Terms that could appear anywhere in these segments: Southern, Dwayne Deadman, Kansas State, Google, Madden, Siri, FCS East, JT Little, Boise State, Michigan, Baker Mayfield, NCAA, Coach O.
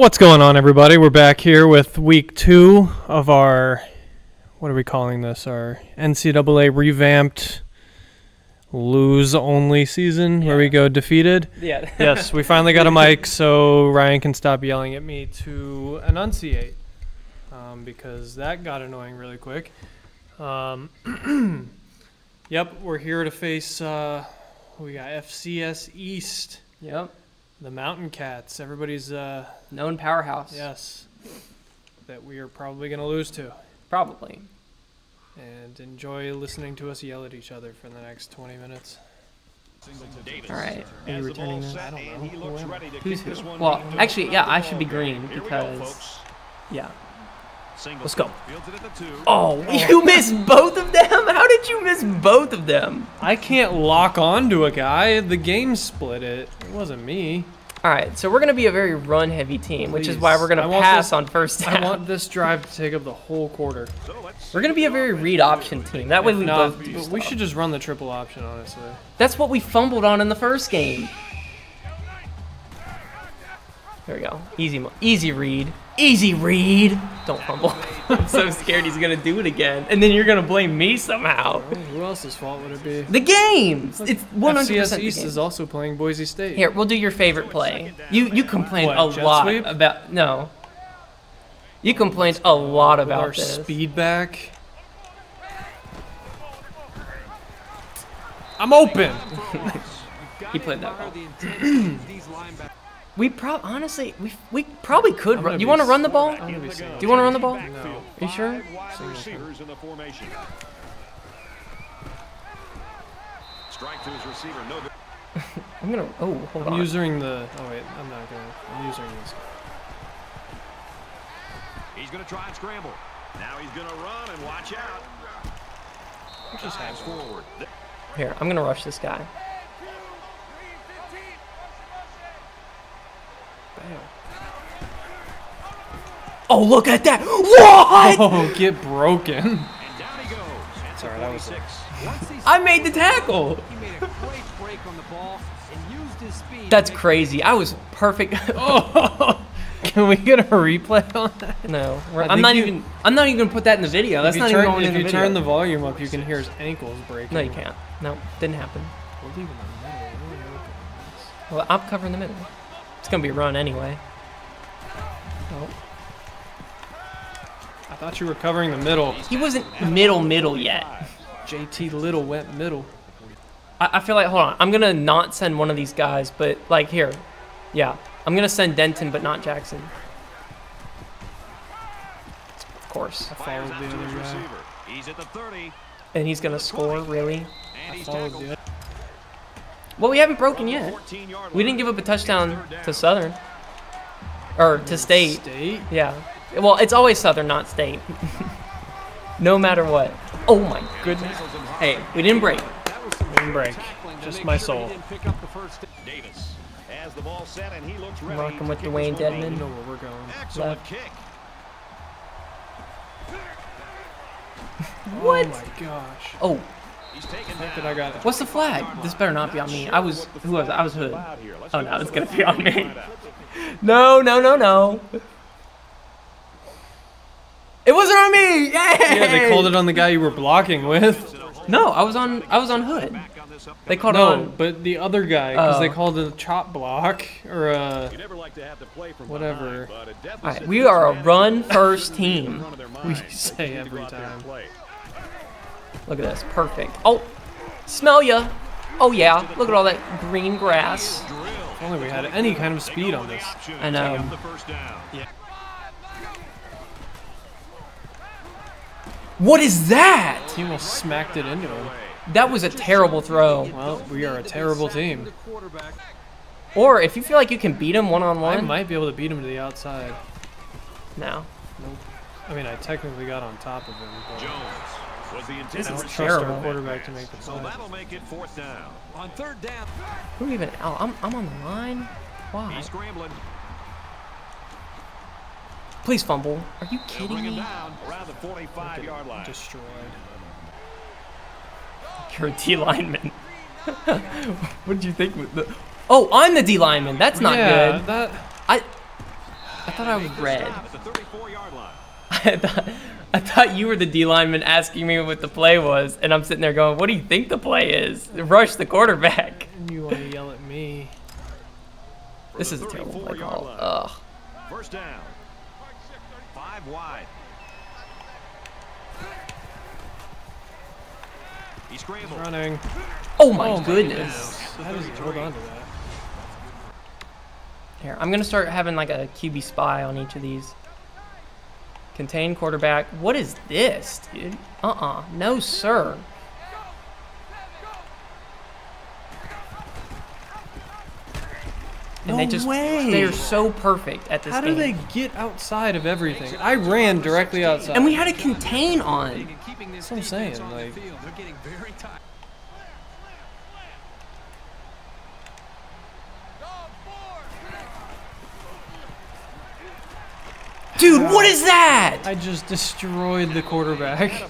What's going on, everybody? We're back here with week two of our, what are we calling this? Our NCAA revamped lose-only season, where we go defeated. Yeah. Yes, we finally got a mic, so Ryan can stop yelling at me to enunciate, because that got annoying really quick. Yep, we're here to face, we got FCS East. Yep. The Mountain Cats, everybody's known powerhouse. Yes, that we are probably going to lose to. Probably. And enjoy listening to us yell at each other for the next 20 minutes. All right. Are you returning that? I don't know. Who's who? Well, actually, yeah, I should be green because, yeah. Let's go. Oh, you missed both of them? How did you miss both of them? I can't lock on to a guy. The game split it. It wasn't me. All right, so we're going to be a very run-heavy team, which is why we're going to pass on first down. I want this drive to take up the whole quarter. We're going to be a very read option team. That way we both do stuff. We should just run the triple option, honestly. That's what we fumbled on in the first game. There we go. Easy read. Easy read. Don't fumble. I'm so scared he's going to do it again. And then you're going to blame me somehow. Well, who else's fault would it be? The game. It's 100% FCS East is also playing Boise State. Here, we'll do your favorite play. You complained a lot about... No. You complained a lot about our this. Speed back. I'm open. He played that well. We honestly, we probably could run. You want to run the ball? Do you want to run the ball? No. Are you sure? I'm going to, oh, hold on. I'm using the, oh wait, I'm not going to, I'm using this. He's going to try and scramble. Now he's going to run and watch out. Just hands forward. Here, I'm going to rush this guy. Oh, look at that! What? Oh, get broken. Sorry, that was I made the tackle. He made a great break on the ball and used his speed. That's crazy. I was perfect. Oh. Can we get a replay on that? No. I'm not even going to put that in the video. That's not even going in the video. If you turn the volume up, you can hear his ankles breaking. No, you can't. No, didn't happen. We'll leave him in the middle. Well, I'm covering the middle. It's going to be a run anyway. Oh. I thought you were covering the middle. He wasn't middle yet. JT Little went middle. I feel like, hold on, I'm going to not send one of these guys, but like here. Yeah, I'm going to send Denton, but not Jackson. Of course. I followed the other receiver. He's at the 30. And he's going to score, really? I followed the other. Well, we haven't broken yet. We didn't give up a touchdown to Southern. Or to State. State? Yeah. Well, it's always Southern, not State. No matter what. Oh, my goodness. Hey, we didn't break. We didn't break. Just my soul. I'm rocking with Dwayne Deadman. You know where we're going. Excellent kick. What? Oh, my gosh. Oh. What's the flag? This better not be on me. I was I was Hood. Oh no, it's gonna be on me. No. It wasn't on me! Yay! Yeah, they called it on the guy you were blocking with. No, I was on Hood. They called it on. No, but the other guy, because they called it a chop block or whatever. Alright, we are a run first team. We say every time. Look at this, perfect. Oh, smell ya. Oh yeah, look at all that green grass. If only we had any kind of speed on this. I know. What is that? He almost smacked it into him. That was a terrible throw. Well, we are a terrible team. Or if you feel like you can beat him one-on-one. I might be able to beat him to the outside. No. Nope. I mean, I technically got on top of him. But... Jones. This is terrible. Quarterback to make the play. That'll make it fourth down. On third down. Who even? Oh, I'm on the line. Why? He's scrambling. Please fumble. Are you kidding me? Around the 45-yard line. Destroyed. You're a D lineman. What did you think? Oh, I'm the D lineman. That's not good. That. I I thought I was red. I thought you were the D lineman asking me what the play was, and I'm sitting there going, what do you think the play is? Rush the quarterback. You want to yell at me. This is a terrible play call. Ugh. First down. 5 wide. He scrambles. Running. Oh my goodness. How does he hold on to that? Here, I'm going to start having like a QB spy on each of these. Contain quarterback. What is this, dude? Uh-uh. No, sir. And no way. They are so perfect at this game. How do they get outside of everything? I ran directly outside. And we had a contain on. That's what I'm saying. Like, they're getting very tight. Dude, what is that? I just destroyed the quarterback.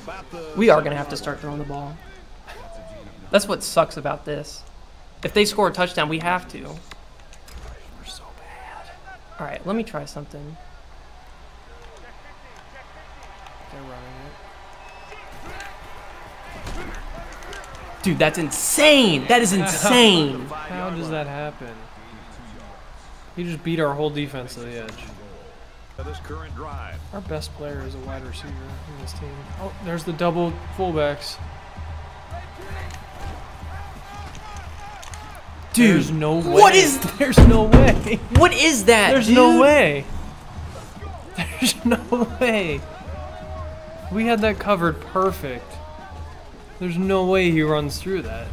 We are going to have to start throwing the ball. That's what sucks about this. If they score a touchdown, we have to. We're so bad. All right, let me try something. They're running it. Dude, that's insane. That is insane. How does that happen? He just beat our whole defense to the edge. This current drive. Our best player is a wide receiver in this team. Oh, there's the double fullbacks. Dude, there's no way. What is? There's no way. What is that? There's no way. There's no way. We had that covered perfect. There's no way he runs through that.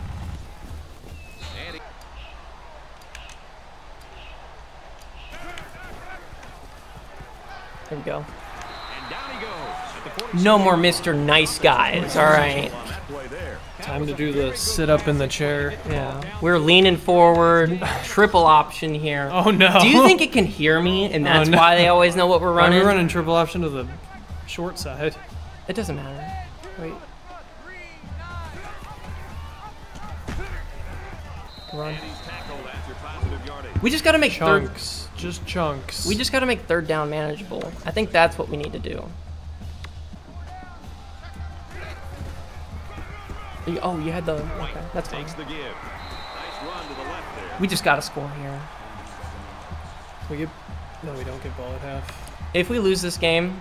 There we go. No more Mr. Nice Guys. All right. Time to do the sit up in the chair. Yeah. We're leaning forward. Triple option here. Oh, no. Do you think it can hear me and that's why they always know what we're running? We're running triple option to the short side. It doesn't matter. Wait. Run. We just got to make chunks. Just chunks. We just got to make third down manageable. I think that's what we need to do. Oh, you had the... Okay, that's fine. We just got to score here. We get... No, we don't get ball at half. If we lose this game,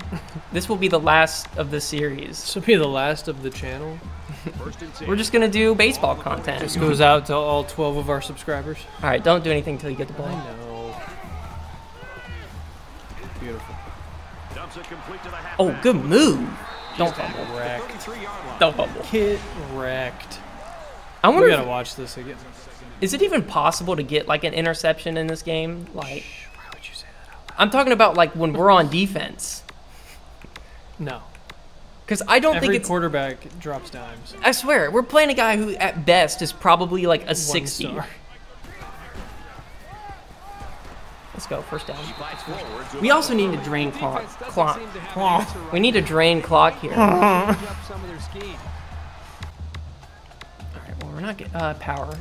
this will be the last of the series. This will be the last of the channel. We're just going to do baseball content. This goes out to all 12 of our subscribers. All right, don't do anything until you get the ball. I know. Beautiful. Oh, good move. Don't fumble. Wrecked. Don't fumble. Get wrecked. I wonder. We got to watch this again. Is it even possible to get like an interception in this game? Like, why would you say that out loud? I'm talking about like when we're on defense. No. Because I don't think it's... Every quarterback drops dimes. I swear, we're playing a guy who, at best, is probably like a 60. Star. Let's go, first down. We also need to drain clock. We need to drain clock here. Alright, well, we're not getting... power.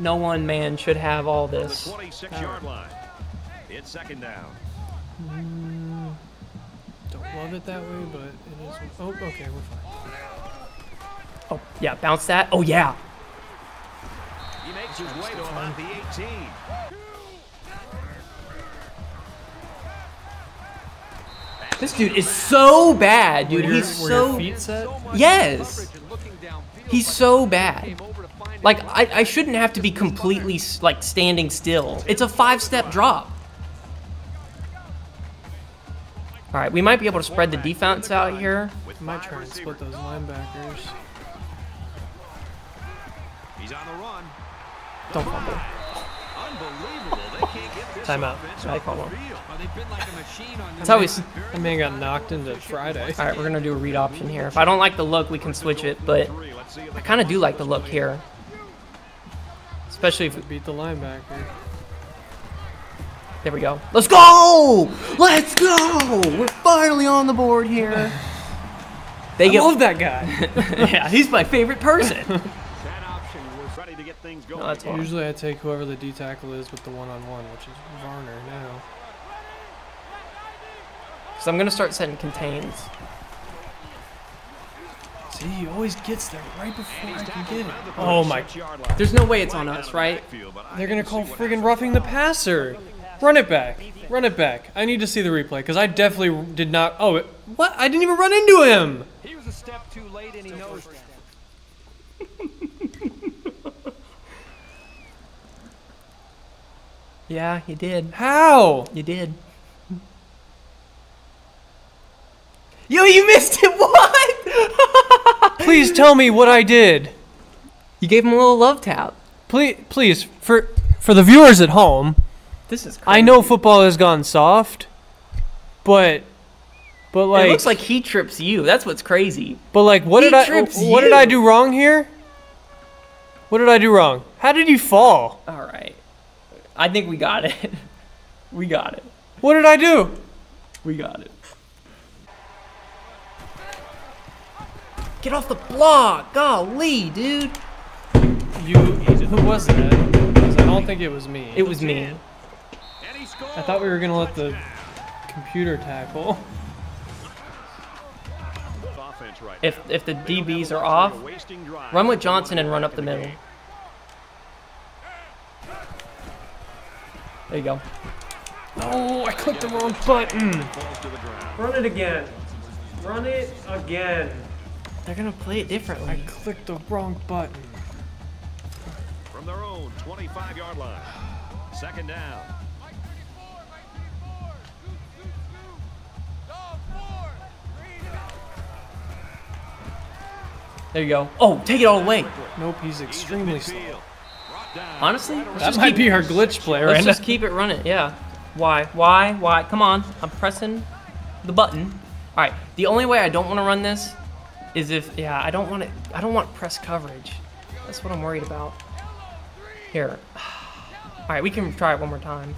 No one man should have all this. 26-yard line. It's second down. Love it that way, but it is. Oh, okay, we're fine. Oh, yeah, bounce that. Oh, yeah. He makes his way to about the 18. This dude is so bad, dude. He's so. Yes. He's so bad. Like, I shouldn't have to be completely like standing still. It's a 5-step drop. All right, we might be able to spread the defense out here. We might try and split those linebackers. He's on the run. Don't fumble. Unbelievable. They can't get this. Timeout. That's how we... That man got knocked into Friday. All right, we're going to do a read option here. If I don't like the look, we can switch it, but I kind of do like the look here. Especially if we beat the linebacker. There we go. Let's go! Let's go! We're finally on the board here. I love that guy. Yeah, he's my favorite person. No, that's usually I take whoever the D tackle is with the one-on-one, which is Varner now. Because I'm going to start setting contains. See, he always gets there right before I can get it. Oh my. There's no way it's on us, right? They're going to call friggin' roughing the passer. Run it back. Run it back. I need to see the replay because I definitely did not. Oh, what? I didn't even run into him. He was a step too late and he knows that. Yeah, you did. How? You did. Yo, you missed it. What? Please tell me what I did. You gave him a little love tap. Please, for the viewers at home. This is crazy. I know football has gone soft, but like it looks like he trips you. That's what's crazy. But like, what did I do wrong here? What did I do wrong? How did you fall? All right, I think we got it. We got it. What did I do? We got it. Get off the block, golly, dude. You? Who was that? I don't think it was me. It was me. I thought we were gonna let the computer tackle. If the DBs are off, run with Johnson and run up the middle. There you go. Oh, I clicked the wrong button. Run it again. Run it again. They're gonna play it differently. I clicked the wrong button. From their own 25-yard line. Second down. There you go. Oh, take it all away. Nope, he's extremely slow. Honestly, that might be our glitch play. Let's just keep it running. Yeah. Why? Why? Why? Come on. I'm pressing the button. All right. The only way I don't want to run this is if I don't want it. I don't want press coverage. That's what I'm worried about. Here. All right, we can try it one more time.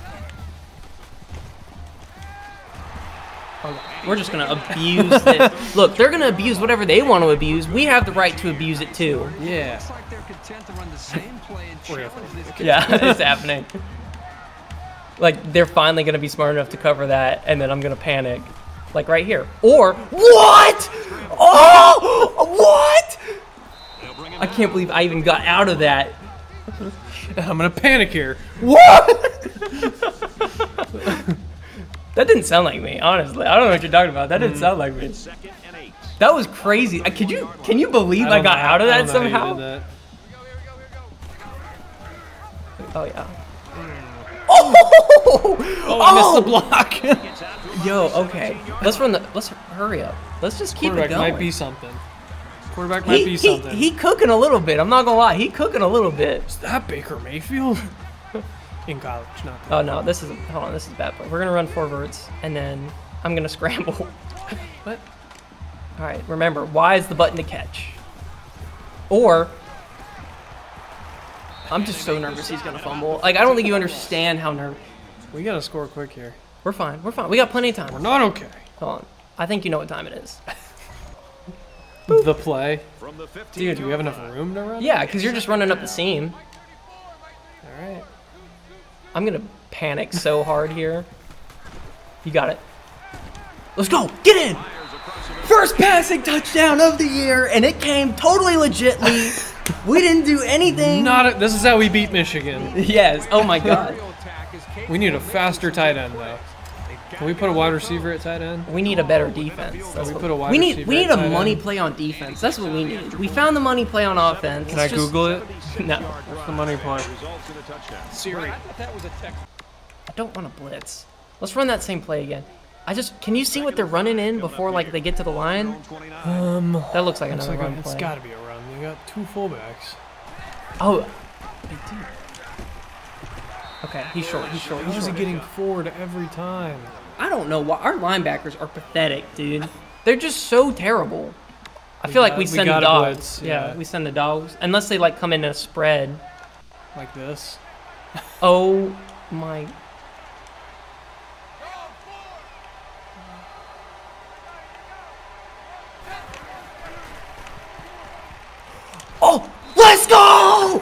We're just going to abuse this. Look, they're going to abuse whatever they want to abuse. We have the right to abuse it, too. Yeah. It's like they're content to run the same play and challenge this. Yeah, it's happening. Like, they're finally going to be smart enough to cover that, and then I'm going to panic. Like, right here. Or, what? Oh, what? I can't believe I even got out of that. I'm going to panic here. What? That didn't sound like me, honestly. I don't know what you're talking about. That didn't sound like me. That was crazy. Can you believe I got out of that somehow? Oh yeah. Oh! I missed the block. Yo, okay. Let's hurry up. Let's just keep it going. Quarterback might be something. Quarterback might be something. He cooking a little bit. I'm not gonna lie. He cooking a little bit. Is that Baker Mayfield? In college, not. Oh no, this is hold on. This is a bad play. We're gonna run forwards, and then I'm gonna scramble. What? All right. Remember, Y is the button to catch. Or I'm just so nervous he's gonna fumble. Like I don't think you understand how nervous. We gotta score quick here. We're fine. We're fine. We got plenty of time. We're not okay. Hold on. I think you know what time it is. The play. Dude, do we have enough room to run? Yeah, because you're just running up the seam. All right. I'm gonna panic so hard here. You got it. Let's go, get in! First passing touchdown of the year, and it came totally legitly. We didn't do anything. This is how we beat Michigan. Yes, oh my God. We need a faster tight end though. Can we put a wide receiver at tight end? We need a better defense. We need a money play on defense. That's what we need. We found the money play on offense. Can I Google it? No. What's the money play? Siri. I don't want to blitz. Let's run that same play again. Can you see what they're running in before like they get to the line? That looks like another run play. It's got to be a run. They got two fullbacks. Oh, they do. Okay, he's short. He's short. How is he getting forward every time? I don't know why. Our linebackers are pathetic, dude. They're just so terrible. I feel like we send the dogs. Blitz, yeah, we send the dogs. Unless they, like, come in a spread. Like this. Oh, my. Oh, let's go!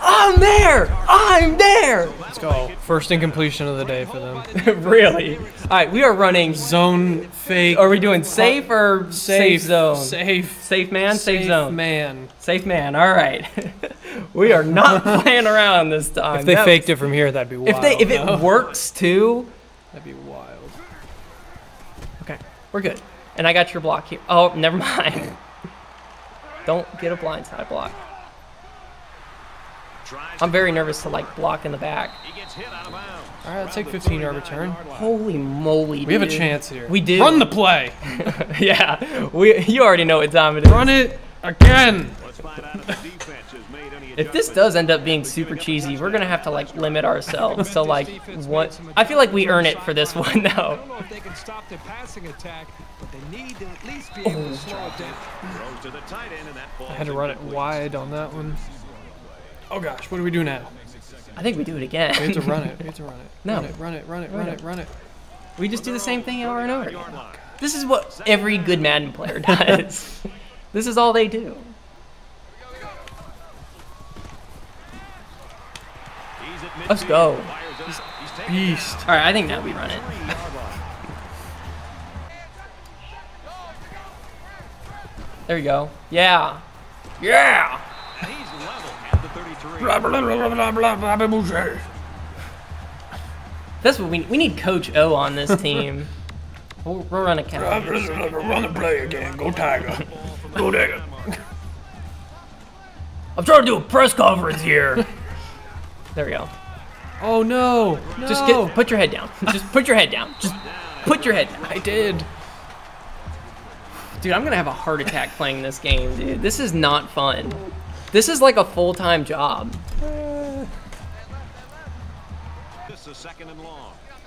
I'm there! I'm there! Let's go. First incompletion of the day for them. Really? All right, we are running zone fake. Are we doing safe or safe zone? Safe. Safe man, safe zone. Safe man. Safe man, all right. We are not playing around this time. If they faked it from here, that'd be wild. If it works too. That'd be wild. Okay, we're good. And I got your block here. Oh, never mind. Don't get a blindside block. I'm very nervous to like block in the back. All right, I'll take 15-yard return. Holy moly, dude. We have a chance here. We do. Run the play. Yeah, you already know what time it is. Run it again. If this does end up being super cheesy, we're gonna have to like limit ourselves. So like, what? I feel like we earn it for this one though. I had to run it wide on that one. Oh gosh, what do we do now? I think we do it again. We have to run it. We have to run it. No. Run it. We just do the same thing over and over again. This is what every good Madden player does. This is all they do. Let's go. Beast. All right, I think now we run it. There we go. Yeah. Yeah. That's what we need. Coach O on this team. We'll run a counter. Run the play again. Go Tiger. Go Tiger. I'm trying to do a press conference here. There we go. Oh no! No. Just put your head down. Just put your head down. Just put your head down. I did. Dude, I'm gonna have a heart attack playing this game, dude. This is not fun. This is like a full-time job.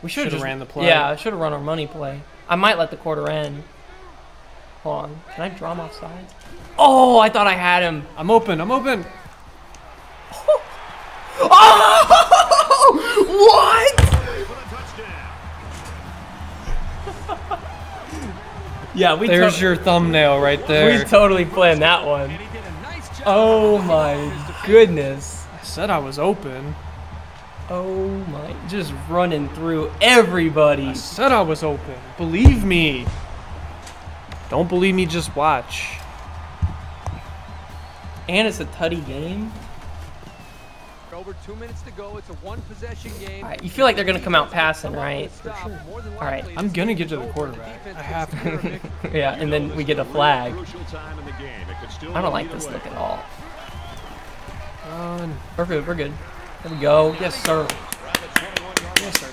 We should have ran the play. Yeah, I should have run our money play. I might let the quarter end. Hold on. Can I draw him offside? Oh, I thought I had him. I'm open. I'm open. Oh! Oh! What? Yeah, there's your thumbnail right there. We totally planned that one. Oh my goodness. I said I was open. Oh my, just running through everybody. I said I was open. Believe me. Don't believe me, just watch. And it's a tutty game. Over 2 minutes to go. It's a one-possession game. All right, you feel like they're going to come out passing, right? For sure. All right. I'm going to get to the quarterback. I have to. Yeah, and then we get a flag. I don't like this look at all. We're good. We're good. There we go. Yes, sir.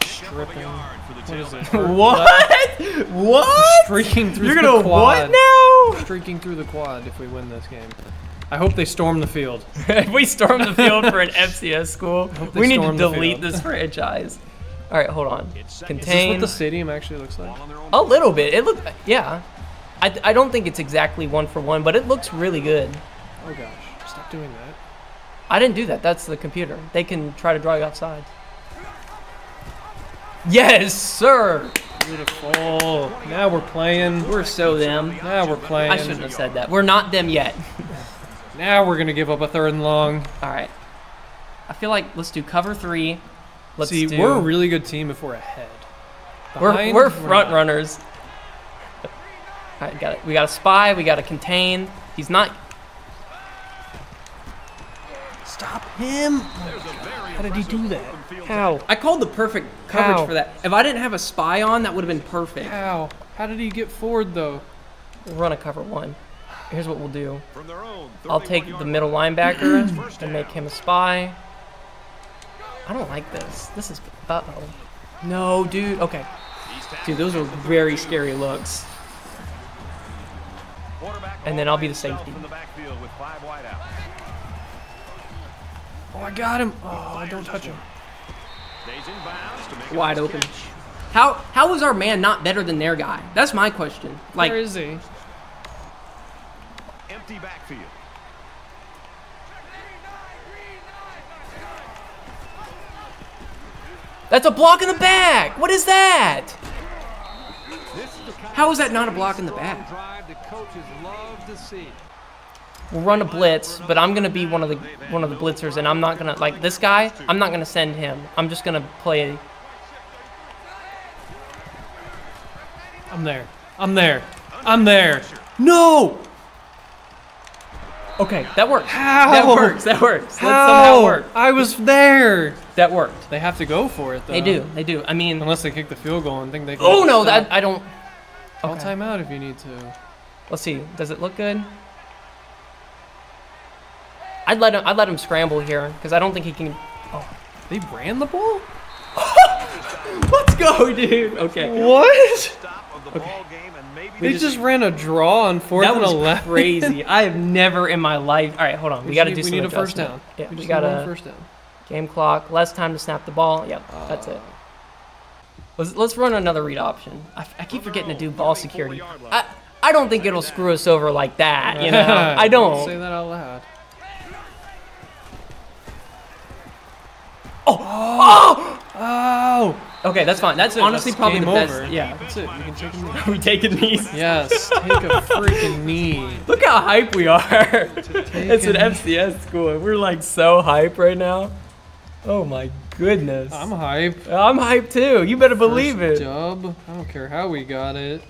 Stripping. What is it? What? What? Streaking through the quad. You're going to what now? Streaking through the quad if we win this game. I hope they storm the field. If we storm the field for an FCS school, we need to delete this franchise. All right, hold on. Contain. Is this what the stadium actually looks like? A little bit. It looked, yeah. I don't think it's exactly one for one, but it looks really good. Oh gosh, stop doing that. I didn't do that. That's the computer. They can try to draw you offside. Yes, sir. Beautiful. Now we're playing. We're so them. Now we're playing. I shouldn't have said that. We're not them yet. Now we're going to give up a third and long. All right. I feel like let's do cover three. Let's see, do... we're a really good team if we're ahead. Behind, we're front runners. All right, got it. We got a spy. We got to contain. He's not. Stop him. How did he do that? How? I called the perfect coverage for that. If I didn't have a spy on, that would have been perfect. How? How did he get forward, though? We'll run a cover one. Here's what we'll do. I'll take the middle linebacker and make him a spy. I don't like this. This is... Uh-oh. No, dude. Okay. Dude, those are very scary looks. And then I'll be the safety. Oh, I got him. Oh, don't touch him. Wide open. How is our man not better than their guy? That's my question. Like, where is he? Empty backfield. That's a block in the back. What is that? How is that not a block in the back? We'll run a blitz, but I'm gonna be one of the blitzers, and I'm not gonna like this guy. I'm not gonna send him. I'm just gonna play. I'm there. I'm there. I'm there. No. Okay, that works. How? That works. That works. How? That somehow worked. I was there. That worked. They have to go for it, though. They do. They do. I mean, unless they kick the field goal and think they can. Oh no, that I don't. Call timeout if you need to. Let's see. Does it look good? I'd let him scramble here because I don't think he can. Oh, they ran the ball. Let's go, dude. Okay. What? Okay. They just ran a draw on 4th and 11. That was crazy. I have never in my life. All right, hold on. We got to do something. We need a first down. Yeah, we got a first down. Game clock. Less time to snap the ball. Yep, that's it. Let's run another read option. I keep forgetting to do ball security. I don't think it'll screw us over like that. You know, I don't. Say that out loud. Oh! Oh! Okay, that's fine. That's honestly probably the best. Yeah, that's it. You can take a knee. We take a knee. Yes, take a freaking knee. Look how hype we are. It's an FCS school. We're like so hype right now. Oh my goodness. I'm hype. I'm hype too. You better believe it. Dub. I don't care how we got it.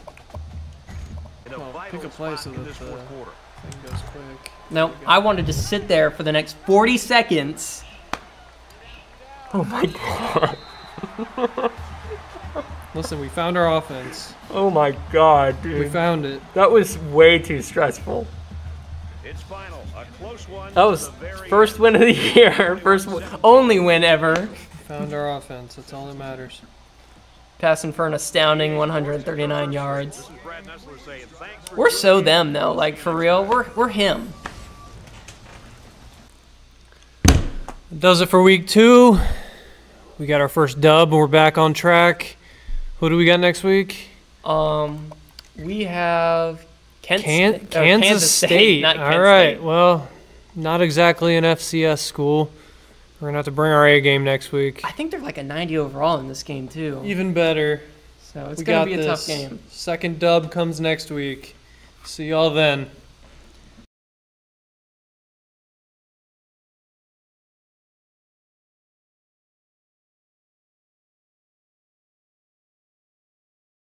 Pick a play so that the thing goes quick. No, I wanted to sit there for the next 40 seconds. Oh my god. Listen, we found our offense. Oh my god, dude. We found it. That was way too stressful. It's final. A close one. That was first win of the year. First only win ever. Found our offense. That's all that matters. Passing for an astounding 139 yards. We're so them though, like for real. We're him. Does it for week 2. We got our first dub and we're back on track. Who do we got next week? We have Kansas State. All right. Well, not exactly an FCS school. We're gonna have to bring our A game next week. I think they're like a 90 overall in this game too. Even better. So it's gonna be a tough game. Second dub comes next week. See y'all then.